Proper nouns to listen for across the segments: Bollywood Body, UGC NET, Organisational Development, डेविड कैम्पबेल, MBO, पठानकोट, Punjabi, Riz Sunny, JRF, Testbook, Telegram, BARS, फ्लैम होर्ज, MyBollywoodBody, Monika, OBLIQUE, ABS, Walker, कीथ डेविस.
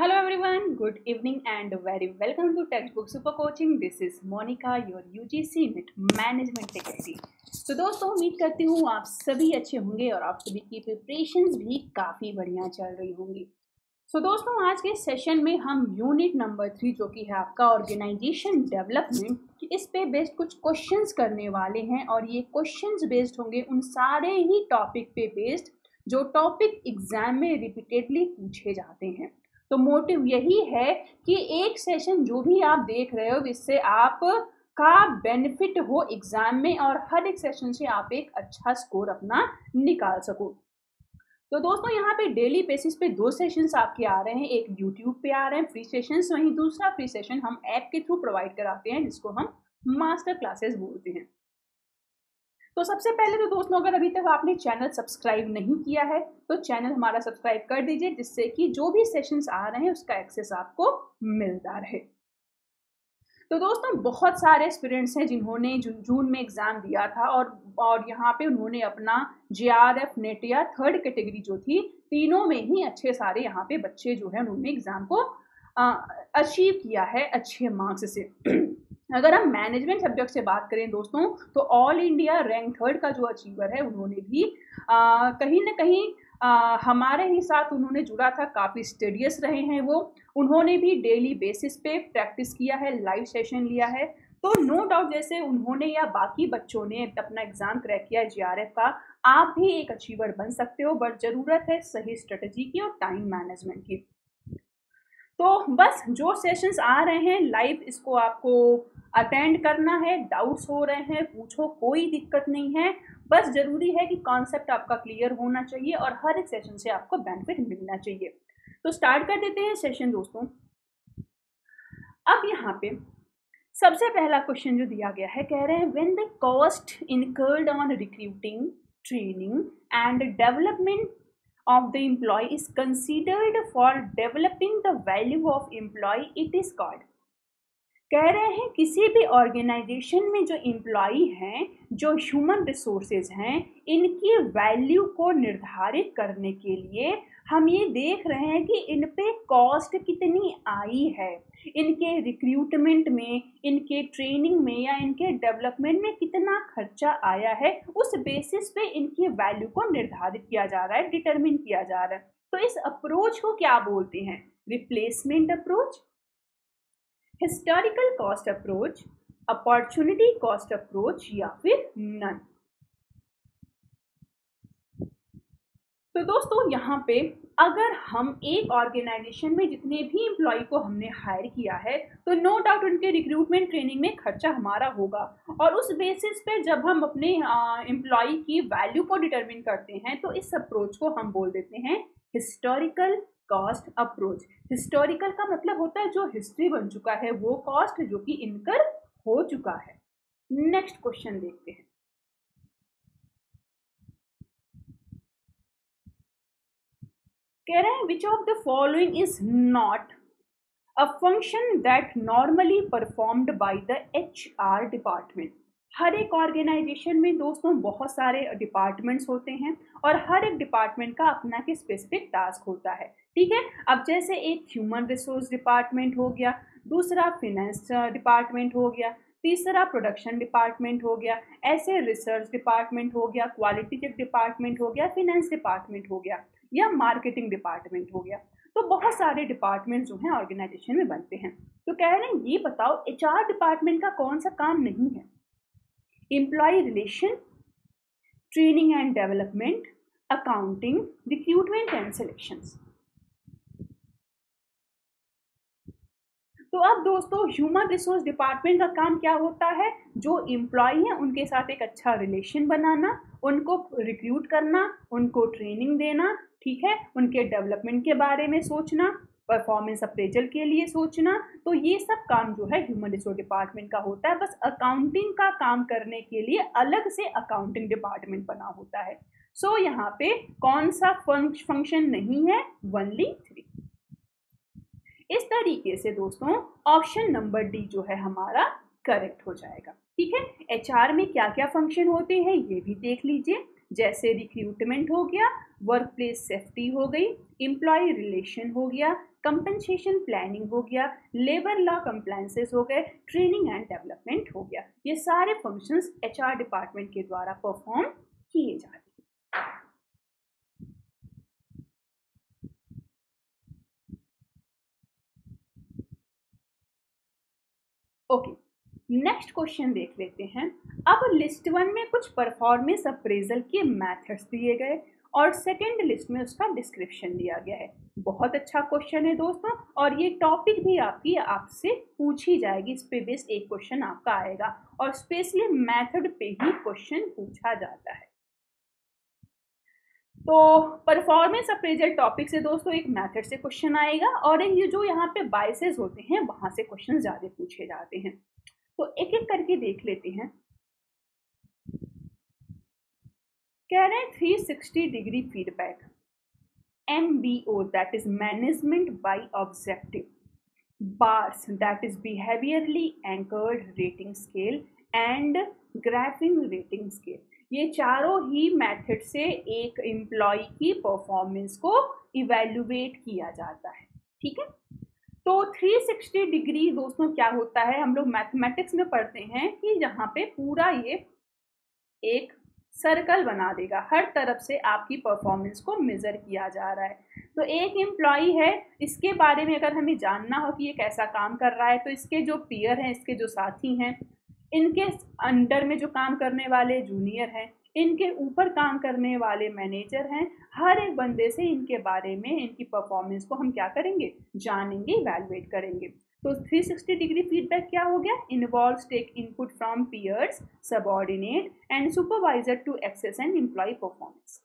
Hello everyone, good evening and very welcome to Textbook Super Coaching. This is Monica, your UGC NET Management Faculty. तो दोस्तों उम्मीद करती हूँ आप सभी अच्छे होंगे और आप सभी की प्रिपरेशंस भी काफ़ी बढ़िया चल रही होंगी। तो दोस्तों आज के सेशन में हम यूनिट नंबर 3 जो कि है आपका ऑर्गेनाइजेशन डेवलपमेंट, इस पे बेस्ड कुछ क्वेश्चंस करने वाले हैं और ये क्वेश्चंस बेस्ड होंगे उन सारे ही टॉपिक पे बेस्ड जो टॉपिक एग्जाम में रिपीटेडली पूछे जाते हैं। तो मोटिव यही है कि एक सेशन जो भी आप देख रहे हो इससे आप का बेनिफिट हो एग्जाम में और हर एक सेशन से आप एक अच्छा स्कोर अपना निकाल सको। तो दोस्तों यहाँ पे डेली बेसिस पे दो सेशंस आपके आ रहे हैं, एक यूट्यूब पे आ रहे हैं फ्री सेशंस, वहीं दूसरा फ्री सेशन हम ऐप के थ्रू प्रोवाइड कराते हैं जिसको हम मास्टर क्लासेस बोलते हैं। तो सबसे पहले तो दोस्तों अगर अभी तक आपने चैनल सब्सक्राइब नहीं किया है तो चैनल हमारा सब्सक्राइब कर दीजिए जिससे कि जो भी सेशंस आ रहे हैं उसका एक्सेस आपको मिलता रहे। तो दोस्तों बहुत सारे स्टूडेंट्स हैं जिन्होंने जून में एग्ज़ाम दिया था और यहाँ पे उन्होंने अपना JRF नेट या थर्ड कैटेगरी जो थी तीनों में ही अच्छे सारे यहाँ पे बच्चे जो है उन्होंने एग्ज़ाम को अचीव किया है अच्छे मार्क्स से। अगर हम मैनेजमेंट सब्जेक्ट से बात करें दोस्तों तो ऑल इंडिया रैंक थर्ड का जो अचीवर है उन्होंने भी कहीं ना कहीं हमारे ही साथ उन्होंने जुड़ा था, काफ़ी स्टडियस रहे हैं वो, उन्होंने भी डेली बेसिस पे प्रैक्टिस किया है, लाइव सेशन लिया है। तो नो डाउट जैसे उन्होंने या बाकी बच्चों ने अपना एग्ज़ाम क्रैक किया JRF का, आप भी एक अचीवर बन सकते हो, बट ज़रूरत है सही स्ट्रेटजी की और टाइम मैनेजमेंट की। तो बस जो सेशंस आ रहे हैं लाइव इसको आपको अटेंड करना है, डाउट्स हो रहे हैं पूछो, कोई दिक्कत नहीं है, बस ज़रूरी है कि कॉन्सेप्ट आपका क्लियर होना चाहिए और हर एक सेशन से आपको बेनिफिट मिलना चाहिए। तो स्टार्ट कर देते हैं सेशन दोस्तों। अब यहाँ पे सबसे पहला क्वेश्चन जो दिया गया है, कह रहे हैं when the cost incurred on recruiting training and development of the employee is considered for developing the value of employee it is called। कह रहे हैं किसी भी ऑर्गेनाइजेशन में जो एम्प्लॉई हैं, जो ह्यूमन रिसोर्सेज हैं, इनकी वैल्यू को निर्धारित करने के लिए हम ये देख रहे हैं कि इन पे कॉस्ट कितनी आई है, इनके रिक्रूटमेंट में, इनके ट्रेनिंग में या इनके डेवलपमेंट में कितना खर्चा आया है, उस बेसिस पे इनकी वैल्यू को निर्धारित किया जा रहा है, डिटरमिन किया जा रहा है। तो इस अप्रोच को क्या बोलते हैं? Replacement approach, historical cost approach, opportunity cost approach या फिर नन। तो दोस्तों यहाँ पे अगर हम एक ऑर्गेनाइजेशन में जितने भी एम्प्लॉय को हमने हायर किया है तो नो डाउट उनके रिक्रूटमेंट ट्रेनिंग में खर्चा हमारा होगा और उस बेसिस पे जब हम अपने एम्प्लॉय की वैल्यू को डिटरमिन करते हैं तो इस अप्रोच को हम बोल देते हैं हिस्टोरिकल कॉस्ट अप्रोच। हिस्टोरिकल का मतलब होता है जो हिस्ट्री बन चुका है वो कॉस्ट जो कि इनकर हो चुका है। नेक्स्ट क्वेश्चन देखते हैं। कह रहे हैं which of the following is not a function that normally performed by the HR department. हर एक ऑर्गेनाइजेशन में दोस्तों बहुत सारे डिपार्टमेंट्स होते हैं और हर एक डिपार्टमेंट का अपना के स्पेसिफिक टास्क होता है, ठीक है। अब जैसे एक ह्यूमन रिसोर्स डिपार्टमेंट हो गया, दूसरा फिनेंस डिपार्टमेंट हो गया, तीसरा प्रोडक्शन डिपार्टमेंट हो गया, ऐसे रिसर्च डिपार्टमेंट हो गया, क्वालिटी चेक डिपार्टमेंट हो गया, फिनेंस डिपार्टमेंट हो गया या मार्केटिंग डिपार्टमेंट हो गया। तो बहुत सारे डिपार्टमेंट जो हैं ऑर्गेनाइजेशन में बनते हैं। तो कह रहे हैं ये बताओ HR डिपार्टमेंट का कौन सा काम नहीं है? Employee relation, training and development, accounting, recruitment and selections. तो अब दोस्तों ह्यूमन रिसोर्स डिपार्टमेंट का काम क्या होता है? जो एम्प्लॉय हैं उनके साथ एक अच्छा रिलेशन बनाना, उनको रिक्रूट करना, उनको ट्रेनिंग देना, ठीक है, उनके डेवलपमेंट के बारे में सोचना, परफॉर्मेंस अप्रेजल के लिए सोचना। तो ये सब काम जो है ह्यूमन रिसोर्स डिपार्टमेंट का होता है। बस अकाउंटिंग का काम करने के लिए अलग से अकाउंटिंग डिपार्टमेंट बना होता है। सो यहाँ पे कौन सा फंक्शन नहीं है? ओनली 3। इस तरीके से दोस्तों ऑप्शन नंबर डी जो है हमारा करेक्ट हो जाएगा, ठीक है। HR में क्या क्या फंक्शन होते हैं ये भी देख लीजिए। जैसे रिक्रूटमेंट हो गया, वर्क प्लेस सेफ्टी हो गई, एम्प्लॉय रिलेशन हो गया, कंपनसेशन प्लानिंग हो गया, लेबर लॉ कंप्लायंसेस हो गए, ट्रेनिंग एंड डेवलपमेंट हो गया। ये सारे फंक्शंस एचआर डिपार्टमेंट के द्वारा परफॉर्म किए जाते हैं। ओके, नेक्स्ट क्वेश्चन देख लेते हैं। अब लिस्ट वन में कुछ परफॉर्मेंस अप्रेजल के मेथड्स दिए गए और सेकंड लिस्ट में उसका डिस्क्रिप्शन दिया गया है। बहुत अच्छा क्वेश्चन है दोस्तों, और ये टॉपिक भी आपकी आपसे पूछी जाएगी। इस पे बेस्ड एक क्वेश्चन आपका आएगा और स्पेशली मेथड पे ही क्वेश्चन पूछा जाता है। तो परफॉर्मेंस अप्रेजल टॉपिक से दोस्तों एक मैथड से क्वेश्चन आएगा और ये जो यहाँ पे बायसेस होते हैं वहाँ से क्वेश्चन ज़्यादा पूछे जाते हैं। तो एक एक करके देख लेते हैं। कह रहे हैं 360 degree feedback, MBO that is management by objective, BARS that is behaviourally anchored rating scale and graphing rating scale. ये चारों ही मेथड से एक एम्प्लॉय की परफॉर्मेंस को इवेल्युएट किया जाता है। ठीक है, तो 360 डिग्री दोस्तों क्या होता है, हम लोग मैथमेटिक्स में पढ़ते हैं कि यहाँ पे पूरा ये एक सर्कल बना देगा, हर तरफ से आपकी परफॉर्मेंस को मेजर किया जा रहा है। तो एक एम्प्लॉई है, इसके बारे में अगर हमें जानना हो कि ये कैसा काम कर रहा है, तो इसके जो पीयर हैं, इसके जो साथी हैं, इनके अंडर में जो काम करने वाले जूनियर हैं, इनके ऊपर काम करने वाले मैनेजर हैं, हर एक बंदे से इनके बारे में, इनकी परफॉर्मेंस को हम क्या करेंगे, जानेंगे, इवैल्यूएट करेंगे। तो 360 डिग्री फीडबैक क्या हो गया, involves take input from peers, subordinate and supervisor to assess and employee performance.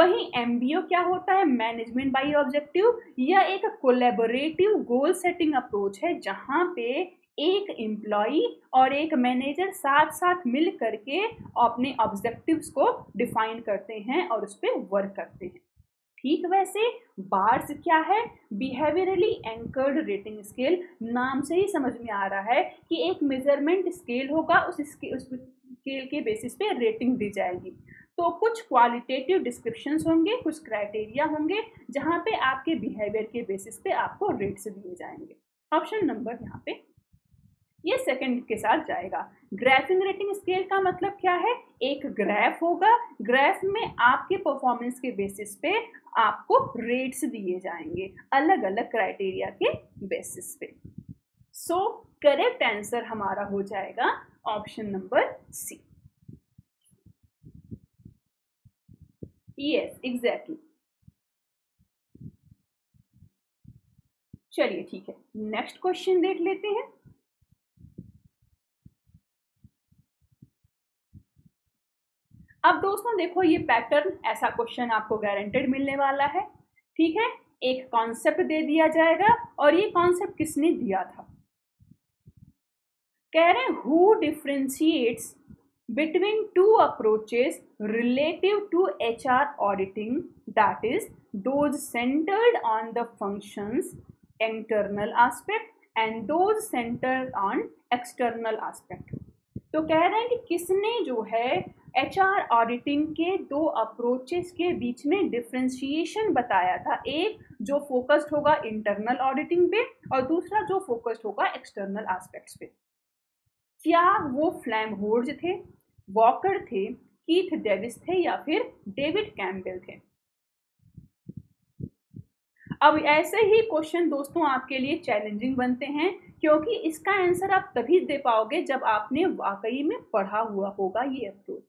वहीं MBO क्या होता है, मैनेजमेंट बाय ऑब्जेक्टिव, यह एक कोलेबोरेटिव गोल सेटिंग अप्रोच है जहाँ पे एक एम्प्लॉई और एक मैनेजर साथ साथ मिल करके अपने ऑब्जेक्टिव्स को डिफाइन करते हैं और उस पर वर्क करते हैं। ठीक वैसे बार्स क्या है, बिहेवियरली एंकर्ड रेटिंग स्केल, नाम से ही समझ में आ रहा है कि एक मेजरमेंट स्केल होगा, उस स्केल के बेसिस पे रेटिंग दी जाएगी। तो कुछ क्वालिटेटिव डिस्क्रिप्शंस होंगे, कुछ क्राइटेरिया होंगे जहाँ पे आपके बिहेवियर के बेसिस पे आपको रेट्स दिए जाएंगे। ऑप्शन नंबर यहाँ पे ये सेकंड के साथ जाएगा। ग्राफिंग रेटिंग स्केल का मतलब क्या है, एक ग्राफ होगा, ग्राफ में आपके परफॉर्मेंस के बेसिस पे आपको रेट्स दिए जाएंगे अलग अलग क्राइटेरिया के बेसिस पे। सो करेक्ट आंसर हमारा हो जाएगा option number C. Yes exactly. चलिए ठीक है, नेक्स्ट क्वेश्चन देख लेते हैं। अब दोस्तों देखो, ये पैटर्न ऐसा क्वेश्चन आपको गारंटेड मिलने वाला है। ठीक है, एक कॉन्सेप्ट दे दिया जाएगा और ये कॉन्सेप्ट किसने दिया था। कह रहे हैं who differentiates between two approaches relative to HR auditing that is those centred on the functions internal aspect and those centred on external aspect. तो कह रहे हैं कि किसने जो है HR ऑडिटिंग के दो अप्रोचेस के बीच में डिफ्रेंशिएशन बताया था, एक जो फोकस्ड होगा इंटरनल ऑडिटिंग पे और दूसरा जो फोकस्ड होगा एक्सटर्नल एस्पेक्ट्स पे। क्या वो फ्लैम होर्ज थे, वॉकर थे, कीथ डेविस थे या फिर डेविड कैम्पबेल थे। अब ऐसे ही क्वेश्चन दोस्तों आपके लिए चैलेंजिंग बनते हैं, क्योंकि इसका आंसर आप तभी दे पाओगे जब आपने वाकई में पढ़ा हुआ होगा ये अप्रोच।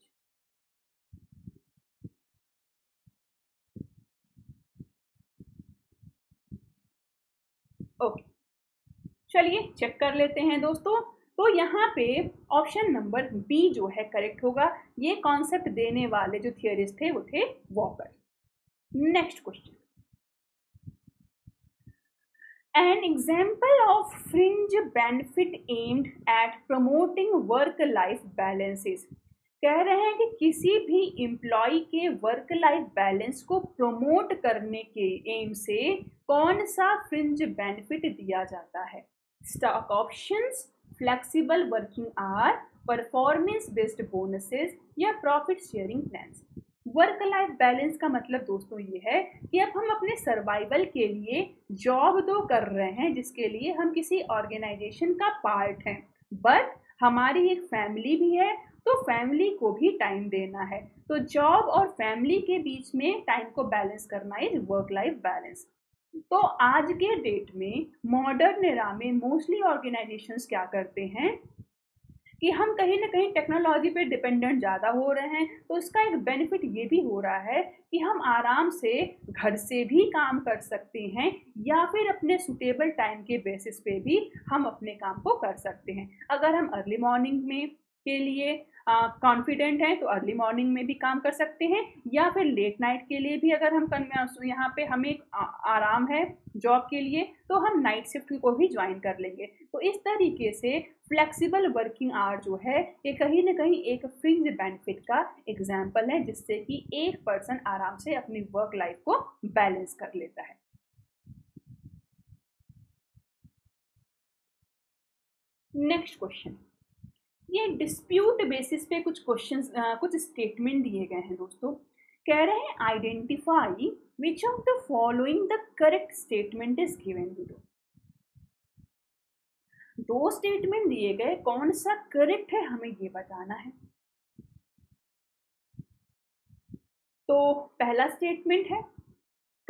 ओके, चलिए चेक कर लेते हैं दोस्तों। तो यहाँ पे ऑप्शन नंबर बी जो है करेक्ट होगा। ये कॉन्सेप्ट देने वाले जो थियोरिस्ट थे वो थे Walker. Next question, an example of fringe benefit aimed at promoting work life balances. कह रहे हैं कि किसी भी एम्प्लॉय के वर्क लाइफ बैलेंस को प्रमोट करने के एम से कौन सा फ्रिंज बेनिफिट दिया जाता है। Stock options, flexible working hour, performance based bonuses या profit sharing plans. Work life balance का मतलब दोस्तों ये है कि अब हम अपने सर्वाइवल के लिए जॉब तो कर रहे हैं जिसके लिए हम किसी ऑर्गेनाइजेशन का पार्ट हैं, बट हमारी एक फैमिली भी है तो फैमिली को भी टाइम देना है। तो जॉब और फैमिली के बीच में टाइम को बैलेंस करना है वर्क लाइफ बैलेंस। तो आज के डेट में मॉडर्न एरा में मोस्टली ऑर्गेनाइजेशंस क्या करते हैं कि हम कहीं ना कहीं टेक्नोलॉजी पे डिपेंडेंट ज़्यादा हो रहे हैं, तो इसका एक बेनिफिट ये भी हो रहा है कि हम आराम से घर से भी काम कर सकते हैं या फिर अपने सूटेबल टाइम के बेसिस पे भी हम अपने काम को कर सकते हैं। अगर हम अर्ली मॉर्निंग में के लिए कॉन्फिडेंट हैं तो अर्ली मॉर्निंग में भी काम कर सकते हैं, या फिर लेट नाइट के लिए भी अगर हम यहाँ पे हमें आराम है जॉब के लिए तो हम नाइट शिफ्ट को भी ज्वाइन कर लेंगे। तो इस तरीके से फ्लेक्सिबल वर्किंग आवर जो है ये कहीं ना कहीं एक फ्रिंज बेनिफिट का एग्जाम्पल है जिससे कि एक पर्सन आराम से अपनी वर्क लाइफ को बैलेंस कर लेता है। नेक्स्ट क्वेश्चन, ये डिस्प्यूट बेसिस पे कुछ क्वेश्चंस कुछ स्टेटमेंट दिए गए हैं दोस्तों। कह रहे हैं identify which of the following the correct statement is given below. दो स्टेटमेंट दिए गए, कौन सा करेक्ट है हमें ये बताना है। तो पहला स्टेटमेंट है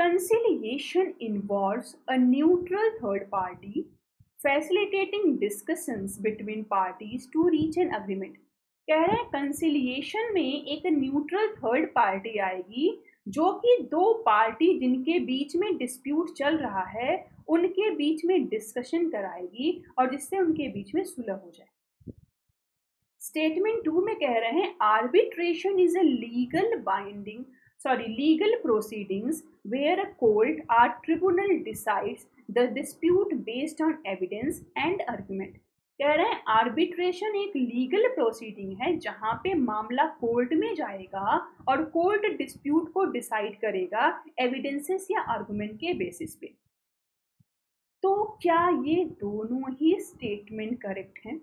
conciliation involves a neutral third party facilitating discussions between parties to reach an agreement. कह रहे हैं कंसिलिएशन में एक न्यूट्रल थर्ड पार्टी आएगी जो कि दो पार्टी जिनके बीच में डिस्प्यूट चल रहा है उनके बीच में डिस्कशन कराएगी और जिससे उनके बीच में सुलह हो जाए। स्टेटमेंट टू में कह रहे हैं arbitration is a legal binding legal proceedings where a court or tribunal decides the dispute based on evidence and argument। कह रहे हैं आर्बिट्रेशन एक लीगल प्रोसीडिंग है जहाँ पे मामला कोर्ट में जाएगा और कोर्ट डिस्प्यूट को डिसाइड करेगा एविडेंसेस या आर्गुमेंट के बेसिस पे। तो क्या ये दोनों ही स्टेटमेंट करेक्ट हैं?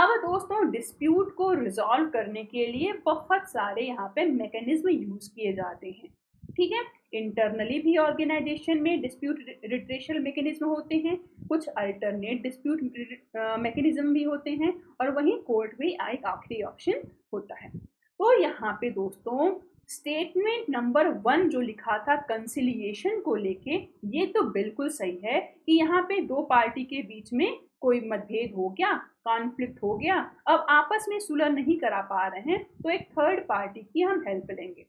अब दोस्तों डिस्प्यूट को रिजॉल्व करने के लिए बहुत सारे यहाँ पे मैकेनिज्म यूज किए जाते हैं, ठीक है। इंटरनली भी ऑर्गेनाइजेशन में डिस्प्यूट रिट्रेशल मैकेनिज्म होते हैं, कुछ अल्टरनेट डिस्प्यूट मैकेनिज्म भी होते हैं और वहीं कोर्ट में एक आखिरी ऑप्शन होता है। तो यहाँ पे दोस्तों स्टेटमेंट नंबर वन जो लिखा था कंसिलिएशन को लेके ये तो बिल्कुल सही है कि यहाँ पे दो पार्टी के बीच में कोई मतभेद हो गया, कॉन्फ्लिक्ट हो गया, अब आपस में सुलह नहीं करा पा रहे हैं तो एक थर्ड पार्टी की हम हेल्प लेंगे।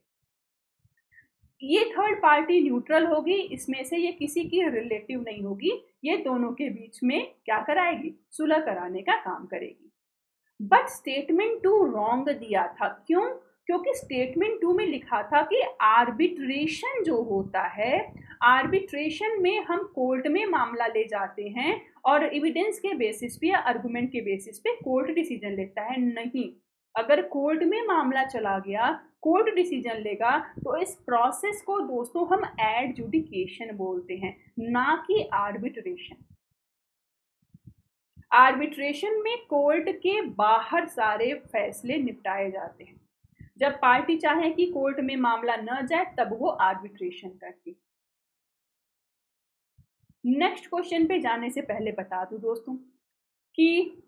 ये थर्ड पार्टी न्यूट्रल होगी, इसमें से ये किसी की रिलेटिव नहीं होगी, ये दोनों के बीच में क्या कराएगी, सुलह कराने का काम करेगी। बट स्टेटमेंट टू रॉन्ग दिया था, क्यों? क्योंकि स्टेटमेंट टू में लिखा था कि आर्बिट्रेशन जो होता है, आर्बिट्रेशन में हम कोर्ट में मामला ले जाते हैं और एविडेंस के बेसिस पे या आर्गुमेंट के बेसिस पे कोर्ट डिसीजन लेता है। नहीं, अगर कोर्ट में मामला चला गया, कोर्ट डिसीजन लेगा, तो इस प्रोसेस को दोस्तों हम एडजुडिकेशन बोलते हैं, ना कि आर्बिट्रेशन। आर्बिट्रेशन में कोर्ट के बाहर सारे फैसले निपटाए जाते हैं। जब पार्टी चाहे कि कोर्ट में मामला न जाए तब वो आर्बिट्रेशन करती। नेक्स्ट क्वेश्चन पे जाने से पहले बता दूं दोस्तों कि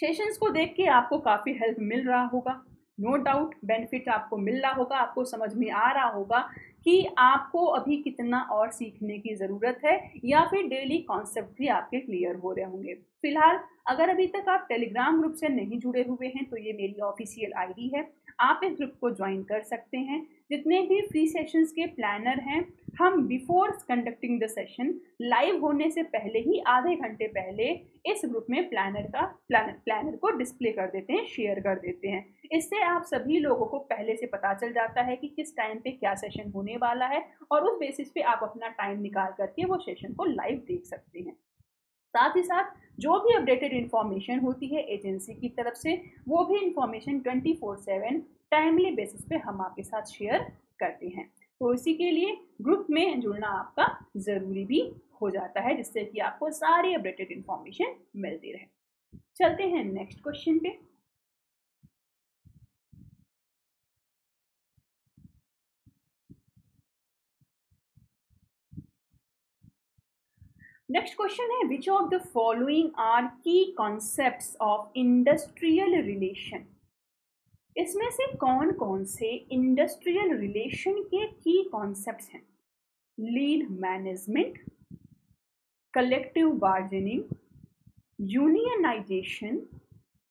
सेशंस को देख के आपको काफ़ी हेल्प मिल रहा होगा, नो डाउट बेनिफिट आपको मिल रहा होगा, आपको समझ में आ रहा होगा कि आपको अभी कितना और सीखने की ज़रूरत है या फिर डेली कॉन्सेप्ट भी आपके क्लियर हो रहे होंगे। फिलहाल अगर अभी तक आप टेलीग्राम ग्रुप से नहीं जुड़े हुए हैं तो ये मेरी ऑफिशियल आईडी है, आप इस ग्रुप को ज्वाइन कर सकते हैं। जितने भी फ्री सेशंस के प्लानर हैं हम before conducting the session, live होने से पहले ही आधे घंटे पहले इस ग्रुप में प्लानर को डिस्प्ले कर देते हैं, शेयर कर देते हैं। इससे आप सभी लोगों को पहले से पता चल जाता है कि किस टाइम पे क्या सेशन होने वाला है और उस बेसिस पे आप अपना टाइम निकाल करके वो सेशन को लाइव देख सकते हैं। साथ ही साथ जो भी अपडेटेड इन्फॉर्मेशन होती है एजेंसी की तरफ से वो भी इन्फॉर्मेशन 24/7 टाइमली बेसिस पे हम आपके साथ शेयर करते हैं। तो इसी के लिए ग्रुप में जुड़ना आपका ज़रूरी भी हो जाता है जिससे कि आपको सारी अपडेटेड इन्फॉर्मेशन मिलती रहे। चलते हैं नेक्स्ट क्वेश्चन पे। नेक्स्ट क्वेश्चन है which of the following are key concepts of industrial relation. इसमें से कौन कौन से इंडस्ट्रियल रिलेशन के की कॉन्सेप्ट्स हैं? Lead management, collective bargaining, unionization,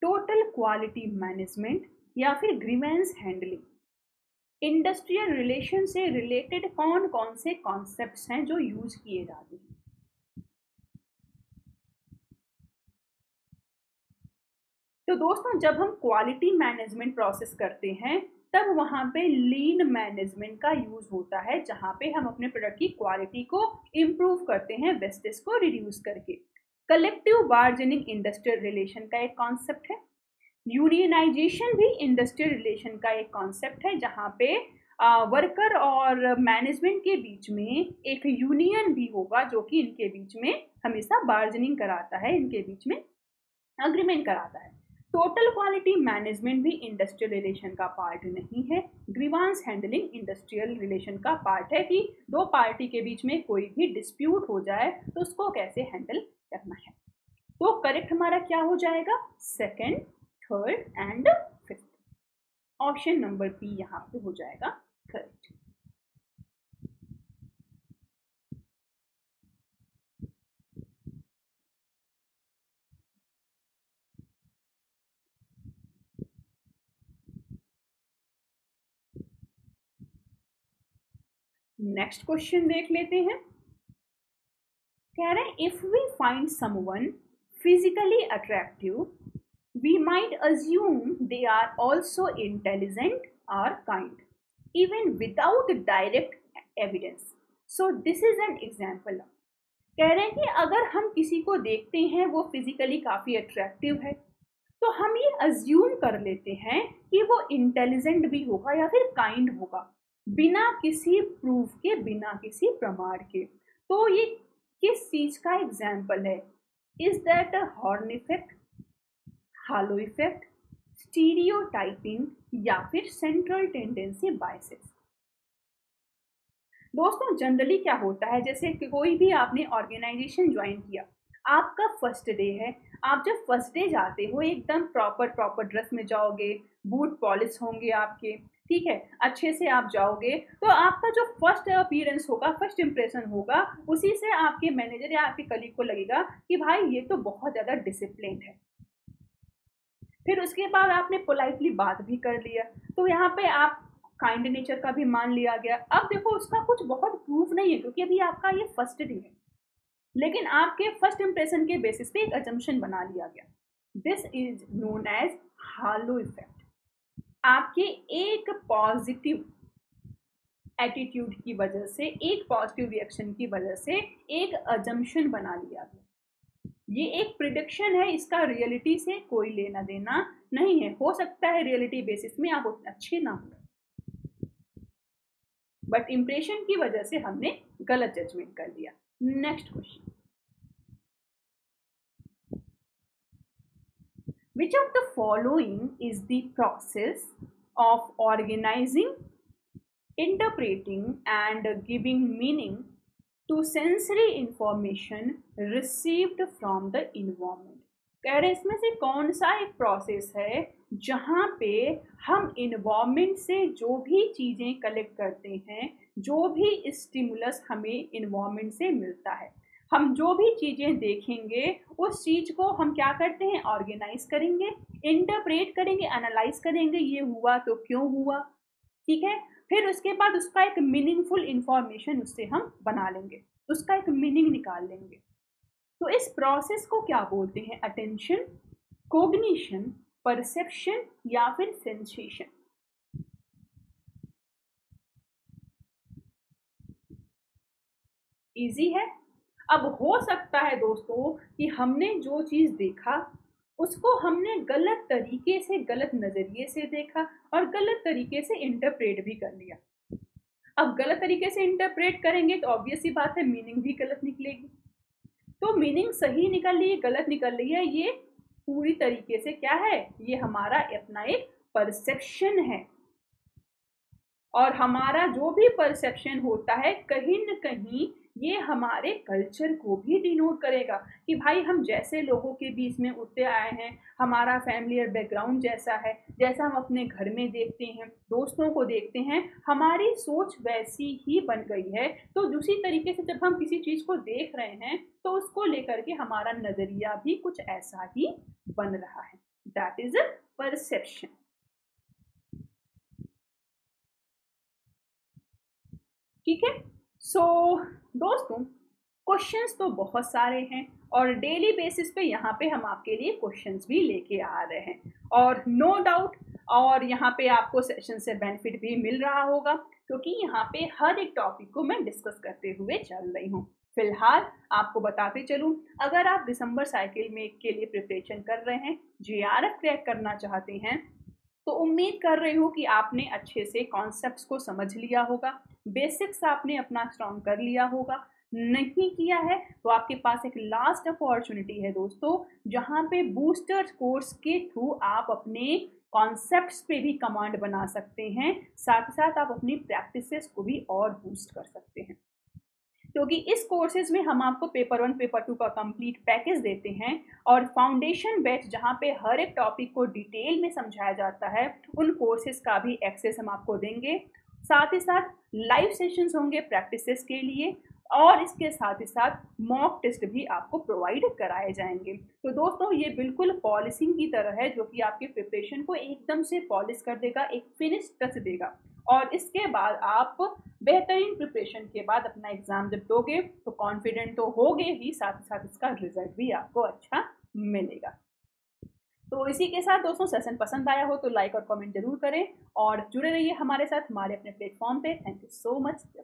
total quality management या फिर ग्रीवेंस हैंडलिंग। इंडस्ट्रियल रिलेशन से रिलेटेड कौन कौन से कॉन्सेप्ट्स हैं जो यूज किए जाते हैं? तो दोस्तों जब हम क्वालिटी मैनेजमेंट प्रोसेस करते हैं तब वहाँ पे लीन मैनेजमेंट का यूज़ होता है, जहाँ पे हम अपने प्रोडक्ट की क्वालिटी को इम्प्रूव करते हैं वेस्टेज को रिड्यूस करके। कलेक्टिव बार्गेनिंग इंडस्ट्रियल रिलेशन का एक कॉन्सेप्ट है। यूनियनाइजेशन भी इंडस्ट्रियल रिलेशन का एक कॉन्सेप्ट है, जहाँ पे वर्कर और मैनेजमेंट के बीच में एक यूनियन भी होगा जो कि इनके बीच में हमेशा बार्गेनिंग कराता है, इनके बीच में अग्रीमेंट कराता है। टोटल क्वालिटी मैनेजमेंट भी इंडस्ट्रियल रिलेशन का पार्ट नहीं है। ग्रीवांस हैंडलिंग इंडस्ट्रियल रिलेशन का पार्ट है कि दो पार्टी के बीच में कोई भी डिस्प्यूट हो जाए तो उसको कैसे हैंडल करना है। तो करेक्ट हमारा क्या हो जाएगा? Second, third and fifth, option number B यहाँ पे हो जाएगा करेक्ट। नेक्स्ट क्वेश्चन देख लेते हैं। कह रहे हैं if we find someone physically attractive we might assume they are also intelligent और kind even without direct evidence, so this is an example. कह रहे हैं कि अगर हम किसी को देखते हैं वो फिजिकली काफ़ी अट्रैक्टिव है तो हम ये अज्यूम कर लेते हैं कि वो इंटेलिजेंट भी होगा या फिर काइंड होगा बिना किसी प्रूफ के, बिना किसी प्रमाण के। तो ये किस चीज का एग्जाम्पल है? Is that a horn effect, halo effect, stereotyping या फिर सेंट्रल टेंडेंसी बायसेस। दोस्तों जनरली क्या होता है, जैसे कोई भी आपने ऑर्गेनाइजेशन ज्वाइन किया, आपका फर्स्ट डे है, आप जब फर्स्ट डे जाते हो एकदम प्रॉपर ड्रेस में जाओगे, बूट पॉलिश होंगे आपके, ठीक है, अच्छे से आप जाओगे, तो आपका जो फर्स्ट अपीयरेंस होगा, फर्स्ट इंप्रेशन होगा, उसी से आपके मैनेजर या आपके कलीग को लगेगा कि भाई ये तो बहुत ज़्यादा डिसिप्लिन है। फिर उसके बाद आपने पोलाइटली बात भी कर लिया तो यहाँ पे आप काइंड नेचर का भी मान लिया गया। अब देखो उसका कुछ बहुत प्रूफ नहीं है क्योंकि अभी आपका ये फर्स्ट डे है, लेकिन आपके फर्स्ट इंप्रेशन के बेसिस पे एक अजम्पशन बना लिया गया। This is known as halo effect. आपके एक पॉजिटिव एटीट्यूड की वजह से, एक पॉजिटिव रिएक्शन की वजह से एक अजम्पशन बना लिया गया। ये एक प्रिडिक्शन है, इसका रियलिटी से कोई लेना देना नहीं है। हो सकता है रियलिटी बेसिस में आप उतने अच्छे ना हो, बट इंप्रेशन की वजह से हमने गलत जजमेंट कर लिया। Next question, which of the following is the process of organizing, interpreting and giving meaning to sensory information received from the environment? कह रहे इसमें से कौन सा एक प्रोसेस है जहाँ पे हम इन्वायरमेंट से जो भी चीज़ें कलेक्ट करते हैं, जो भी स्टिमुलस हमें इन्वायरमेंट से मिलता है, हम जो भी चीज़ें देखेंगे उस चीज़ को हम क्या करते हैं? ऑर्गेनाइज करेंगे, इंटरप्रेट करेंगे, एनालाइज करेंगे, ये हुआ तो क्यों हुआ, ठीक है। फिर उसके बाद उसका एक मीनिंगफुल इंफॉर्मेशन उससे हम बना लेंगे, उसका एक मीनिंग निकाल लेंगे। तो इस प्रोसेस को क्या बोलते हैं? अटेंशन, कोग्निशन, परसेप्शन या फिर सेंसेशन। इजी है। अब हो सकता है दोस्तों कि हमने जो चीज़ देखा उसको हमने गलत तरीके से, गलत नज़रिए से देखा और गलत तरीके से इंटरप्रेट भी कर लिया। अब गलत तरीके से इंटरप्रेट करेंगे तो ऑब्वियसली बात है मीनिंग भी गलत निकलेगी। तो मीनिंग सही निकल रही है, गलत निकल रही है, ये पूरी तरीके से क्या है, ये हमारा अपना एक परसेप्शन है। और हमारा जो भी परसेप्शन होता है कहीं न कहीं ये हमारे कल्चर को भी डिनोट करेगा कि भाई हम जैसे लोगों के बीच में उठते आए हैं, हमारा फैमिलियर बैकग्राउंड जैसा है, जैसा हम अपने घर में देखते हैं, दोस्तों को देखते हैं, हमारी सोच वैसी ही बन गई है। तो दूसरी तरीके से जब हम किसी चीज़ को देख रहे हैं तो उसको लेकर के हमारा नज़रिया भी कुछ ऐसा ही बन रहा है। That is a perception. ठीक है। सो दोस्तों क्वेश्चंस तो बहुत सारे हैं और डेली बेसिस पे यहाँ पे हम आपके लिए क्वेश्चंस भी लेके आ रहे हैं और नो डाउट और यहाँ पे आपको सेशन से बेनिफिट भी मिल रहा होगा क्योंकि यहाँ पे हर एक टॉपिक को मैं डिस्कस करते हुए चल रही हूँ। फिलहाल आपको बताते चलूँ, अगर आप दिसंबर साइकिल में के लिए प्रिपरेशन कर रहे हैं, JRF क्रैक करना चाहते हैं, तो उम्मीद कर रही हूँ कि आपने अच्छे से कॉन्सेप्ट्स को समझ लिया होगा, बेसिक्स आपने अपना स्ट्रॉन्ग कर लिया होगा। नहीं किया है तो आपके पास एक लास्ट अपॉर्चुनिटी है दोस्तों, जहाँ पे बूस्टर कोर्स के थ्रू आप अपने कॉन्सेप्ट्स पे भी कमांड बना सकते हैं, साथ ही साथ आप अपनी प्रैक्टिसेस को भी और बूस्ट कर सकते हैं। क्योंकि इस कोर्सेज में हम आपको पेपर 1, पेपर 2 का कंप्लीट पैकेज देते हैं और फाउंडेशन बैच जहाँ पे हर एक टॉपिक को डिटेल में समझाया जाता है, उन कोर्सेज का भी एक्सेस हम आपको देंगे। साथ ही साथ लाइव सेशंस होंगे प्रैक्टिसेस के लिए और इसके साथ ही साथ मॉक टेस्ट भी आपको प्रोवाइड कराए जाएंगे। तो दोस्तों ये बिल्कुल पॉलिशिंग की तरह है जो कि आपके प्रिपरेशन को एकदम से पॉलिश कर देगा, एक फिनिश टच देगा और इसके बाद आप बेहतरीन प्रिपरेशन के बाद अपना एग्ज़ाम जब दोगे तो कॉन्फिडेंट तो होगे ही, साथ ही साथ इसका रिजल्ट भी आपको अच्छा मिलेगा। तो इसी के साथ दोस्तों सेशन पसंद आया हो तो लाइक और कमेंट जरूर करें और जुड़े रहिए हमारे साथ हमारे अपने प्लेटफॉर्म पे। Thank you so much.